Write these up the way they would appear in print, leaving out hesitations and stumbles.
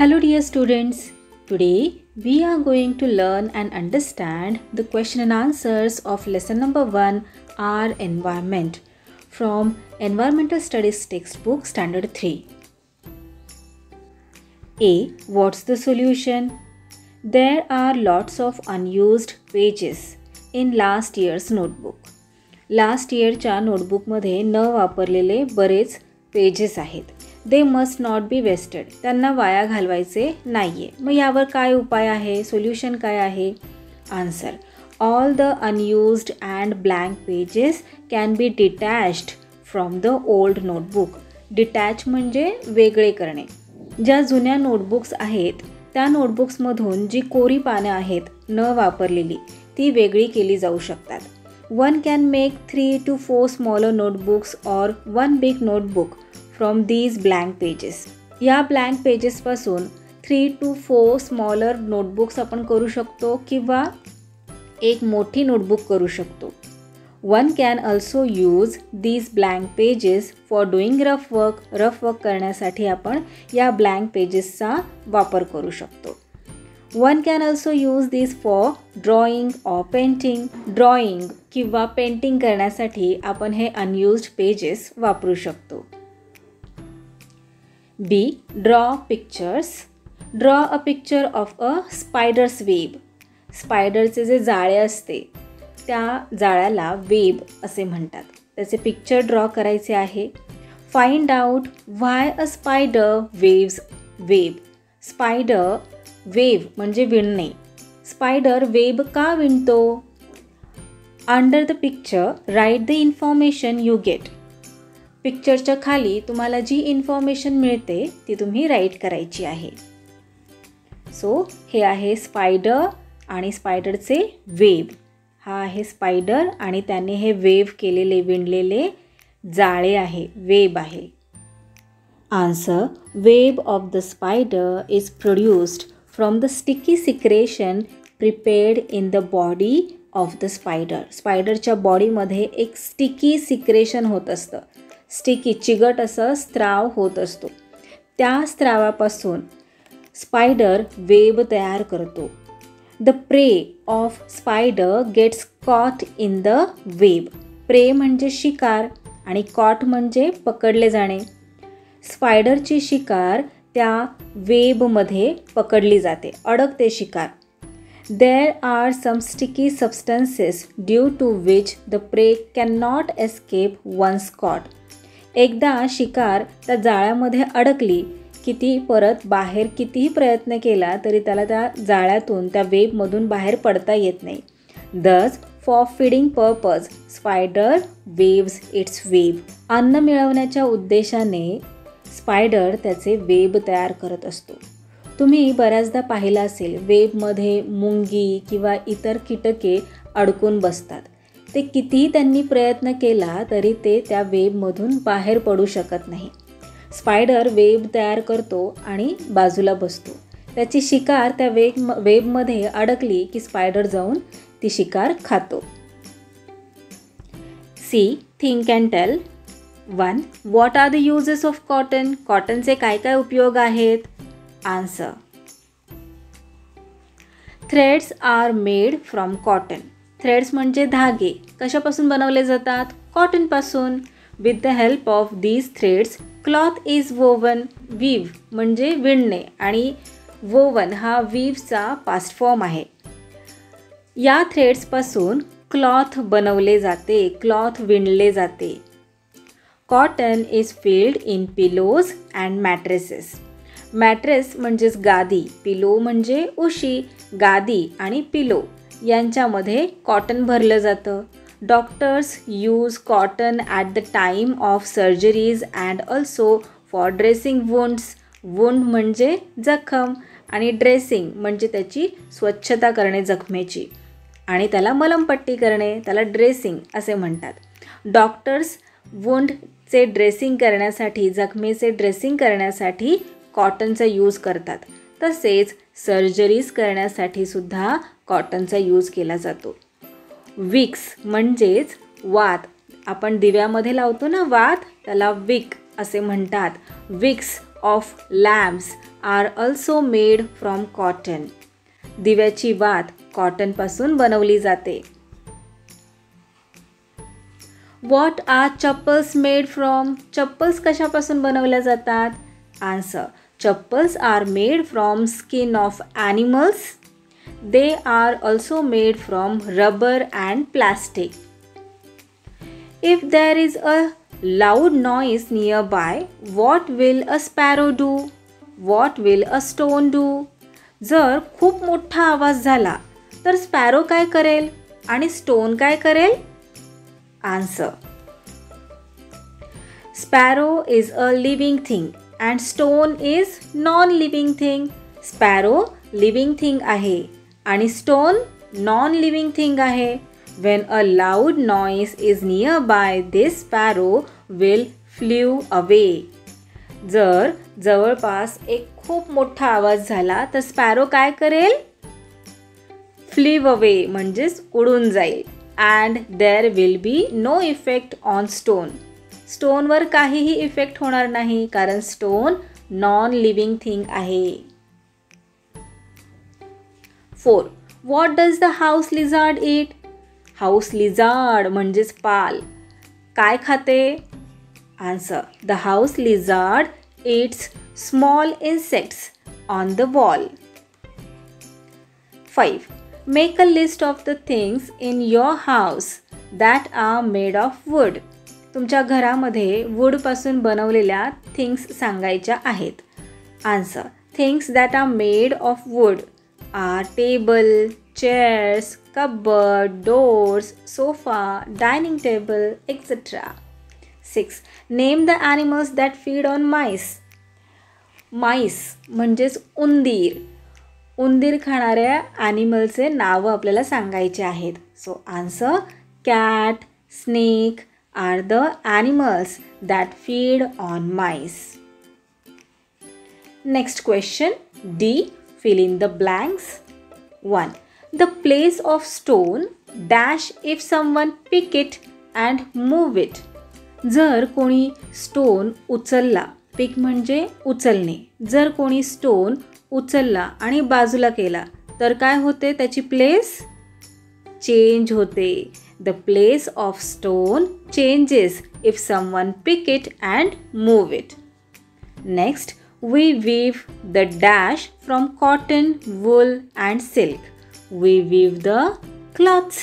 Hello dear students, today we are going to learn and understand the question and answers of lesson number 1, Our Environment, from Environmental Studies textbook standard 3. A. What's the solution? There are lots of unused pages in last year's notebook. Last yearच्या नोटबुकमध्ये न वापरलेले बरेच pages आहेत. They must not be wasted. त्यांना वाया घालवायचे नाहीये. मग यावर काय उपाय आहे? सोल्यूशन काय आहे? Answer: All the unused and blank pages can be detached from the old notebook. Detach म्हणजे वेगळे करणे. ज्या जुन्या नोटबुक्स आहेत त्या नोटबुक्समधून जी कोरी पाने आहेत न वापरलेली ती वेगळी केली जाऊ शकतात. One can make 3 to 4 smaller notebooks or one big notebook from these blank pages. या blank pages पासून 3 to 4 smaller notebooks आपण करू शकतो किंवा एक मोठी notebook करू शकतो. One can also use these blank pages for doing rough work. Rough work करण्यासाठी आपण या blank pagesचा वापर करू शकतो. One can also use these for drawing or painting. Drawing किंवा painting करण्यासाठी आपण हे unused pages वापरू शकतो. B. Draw pictures. Draw a picture of a spider's web. स्पायडरचे जे जाळे असते त्या जाळ्याला वेब असे म्हणतात. त्याचे पिक्चर ड्रॉ करायचे आहे. Find out why a spider weaves web. Spider weave म्हणजे विणणे. स्पायडर वेब का विणतो? Under the picture write the information you get. पिक्चरच्या खाली तुम्हाला जी इन्फॉर्मेशन मिळते ती तुम्ही राईट करायची आहे. सो हे आहे स्पायडर आणि स्पायडरचे वेब. हा आहे स्पायडर आणि त्याने हे वेव केलेले विणलेले जाळे आहे, वेब आहे. Answer: web of the spider is produced from the sticky secretion prepared in the body of the spider. स्पायडरच्या बॉडीमध्ये एक स्टिकी सिक्रेशन होत असतं. स्टिकी चिकट असं स्त्राव होत असतो. त्या स्त्रावापासून स्पायडर वेब तयार करतो. The prey of spider gets caught in the web. Prey म्हणजे शिकार आणि caught म्हणजे पकडले जाणे. स्पायडरची शिकार त्या वेबमध्ये पकडली जाते, अडकते शिकार. There are some sticky substances due to which the prey cannot escape once caught. एकदा शिकार त्या जाळ्यामध्ये अडकली किती परत बाहेर कितीही प्रयत्न केला तरी त्याला त्या जाळ्यातून त्या वेबमधून बाहेर पडता येत नाही. Thus, for feeding purpose, spider weaves its web. अन्न मिळवण्याच्या उद्देशाने स्पायडर त्याचे वेब तयार करत असतो. तुम्ही बऱ्याचदा पाहिलं असेल वेबमध्ये मुंगी किंवा इतर कीटके अडकून बसतात. ते कितीही त्यांनी प्रयत्न केला तरी ते त्या वेबमधून बाहेर पडू शकत नाही. स्पायडर वेब तयार करतो आणि बाजूला बसतो. त्याची शिकार त्या वेबमध्ये अडकली की स्पायडर जाऊन ती शिकार खातो. C. Think and tell. 1. What are the uses of cotton? कॉटनचे काय काय उपयोग आहेत? Answer: threads are made from cotton. Threads म्हणजे धागे. कशापासून बनवले जातात? कॉटनपासून. With the help of these threads, cloth is woven. Weave म्हणजे विणणे आणि woven हा weaveचा past form आहे. या थ्रेड्सपासून क्लॉथ बनवले जाते, क्लॉथ विणले जाते. Cotton is filled in pillows and mattresses. Mattress म्हणजेच गादी, पिलो म्हणजे उशी. गादी आणि पिलो यांच्यामध्ये कॉटन भरलं जातं. Doctors use cotton at the time of surgeries and also for dressing wounds. Wound म्हणजे जखम आणि ड्रेसिंग म्हणजे त्याची स्वच्छता करणे जखमेची आणि त्याला मलमपट्टी करणे, त्याला ड्रेसिंग असे म्हणतात. डॉक्टर्स वुंडचे ड्रेसिंग करण्यासाठी, जखमेचे ड्रेसिंग करण्यासाठी कॉटनचा यूज करतात. तसेच सर्जरीज करण्यासाठी सुद्धा कॉटनचा यूज केला जातो. विक्स म्हणजेच वात. आपण दिव्यामध्ये लावतो ना वात, त्याला विक असे म्हणतात. Wicks of lamps are also made from cotton. दिव्याची वात कॉटन पासून बनवली जाते. What are chappals made from? Chappals कशापासून बनवल्या जातात? Answer, chappals are made from skin of animals. They are also made from rubber and plastic. If there is a loud noise nearby, what will a sparrow do? What will a stone do? जर खूप मोठा आवाज झाला तर sparrow काय करेल आणि stone काय करेल? Answer, sparrow is a living thing and stone is non living thing. Sparrow living thing आहे आणि स्टोन नॉन लिव्हिंग थिंग आहे. When a loud noise is nearby, this sparrow will flew away. जर जवळपास एक खूप मोठा आवाज झाला तर स्पॅरो काय करेल? फ्लीव अवे म्हणजेच उडून जाईल. And there will be no effect on stone. स्टोनवर काहीही इफेक्ट होणार नाही कारण स्टोन नॉन लिव्हिंग थिंग आहे. 4. What does the house lizard eat? House lizard म्हणजेच पाल काय खाते? Answer, the house lizard eats small insects on the wall. 5. Make a list of the things in your house that are made of wood. तुमच्या घरामध्ये वूडपासून बनवलेल्या things सांगायच्या आहेत. Answer, things that are made of wood are table, chairs, cupboard, doors, sofa, dining table, etc. 6. Name the animals that feed on mice. Mice म्हणजेच उंदीर. उंदीर खाणाऱ्या ॲनिमलचे नावं आपल्याला सांगायचे आहेत. So answer, cat, snake are the animals that feed on mice. Next question D. Fill in the blanks. 1. The place of stone dash if someone pick it and move it. जर कोणी स्टोन उचलला, पिक म्हणजे उचलणे, जर कोणी stone उचलला आणि बाजूला केला तर काय होते? त्याची प्लेस चेंज होते. The place of stone changes if someone pick it and move it. Next, we weave the dash from cotton, wool and silk. We weave the cloths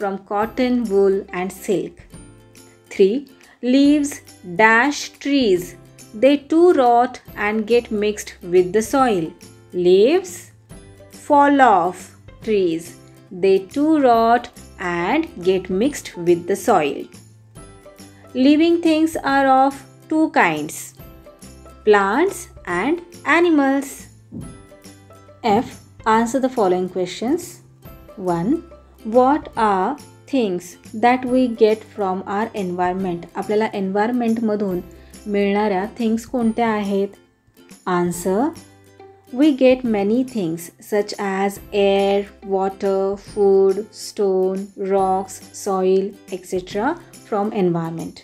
from cotton, wool and silk. 3. Leaves dash trees. They too rot and get mixed with the soil. Leaves fall off trees. They too rot and get mixed with the soil. Living things are of two kinds, plants and animals. F. Answer the following questions. 1. What are things that we get from our environment? आपल्याला environment मधून मिळणाऱ्या things कोणत्या आहेत? Answer, we get many things such as air, water, food, stone, rocks, soil, etc. from environment.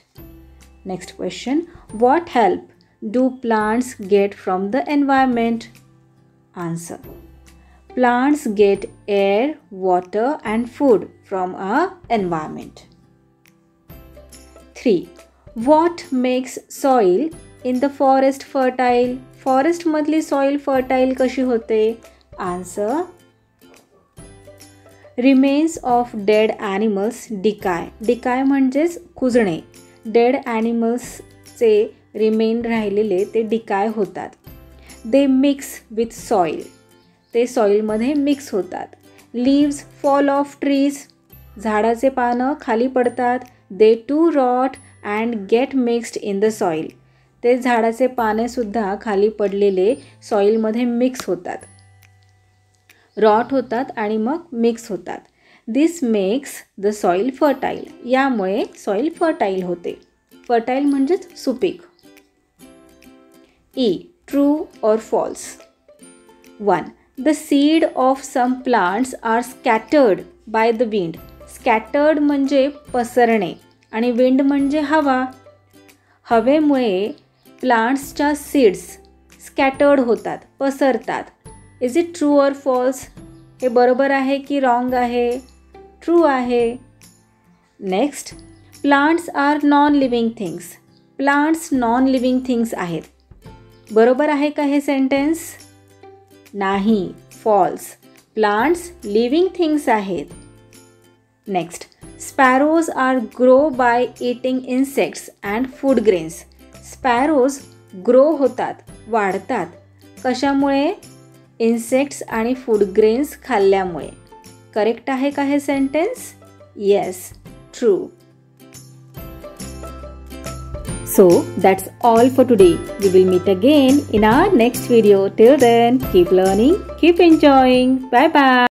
Next question, what help do plants get from the environment? Answer, plants get air, water and food from our environment. 3. What makes soil in the forest fertile? Forest madli soil fertile kashi hote? Answer, remains of dead animals decay. Decay म्हणजेच कुजणे. Dead animals चे remain राहिलेले ते decay होतात. They mix with soil. ते सॉईलमध्ये mix होतात. Leaves fall off trees. झाडाचे पानं खाली पडतात. They too rot and get mixed in the soil. ते झाडाचे पानेसुद्धा खाली पडलेले सॉईलमध्ये मिक्स होतात, रॉट होतात आणि मग मिक्स होतात. This makes the soil fertile. यामुळे सॉईल फर्टाईल होते. फर्टाईल म्हणजेच सुपीक. E. True or false? 1. The seed of some plants are scattered by the wind. Scattered म्हणजे पसरणे आणि wind म्हणजे हवा. हवेमुळे प्लांट्सच्या सीड्स स्कॅटर्ड होतात, पसरतात. Is it true or false? हे बरोबर आहे की रॉंग आहे? ट्रू आहे. Next, plants are non living things. Plants non living things आहेत. बरोबर आहे का हे सेंटेन्स? नाही, फॉल्स. प्लांट्स लिव्हिंग थिंग्स आहेत. Next, sparrows are grow by eating insects and food grains. Sparrows grow होतात, वाढतात, कशामुळे? इन्सेक्ट्स आणि फूड ग्रेन्स खाल्ल्यामुळे. करेक्ट आहे का हे sentence? Yes, true. So that's all for today. We will meet again in our next video. Till then, keep learning, keep enjoying. Bye bye.